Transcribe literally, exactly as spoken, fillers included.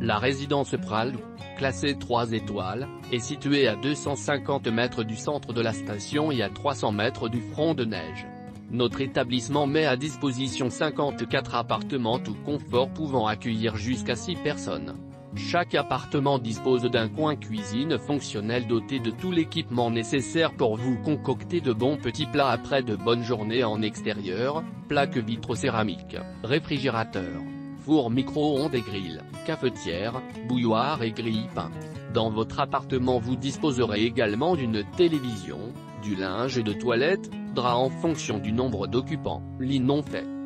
La résidence Pra Loup, classée trois étoiles, est située à deux cent cinquante mètres du centre de la station et à trois cents mètres du front de neige. Notre établissement met à disposition cinquante-quatre appartements tout confort pouvant accueillir jusqu'à six personnes. Chaque appartement dispose d'un coin cuisine fonctionnel doté de tout l'équipement nécessaire pour vous concocter de bons petits plats après de bonnes journées en extérieur, plaques vitrocéramiques, réfrigérateurs, four micro-ondes et grilles, cafetière, bouilloire et grille-pain. Dans votre appartement vous disposerez également d'une télévision, du linge de toilette, draps en fonction du nombre d'occupants, lit non fait.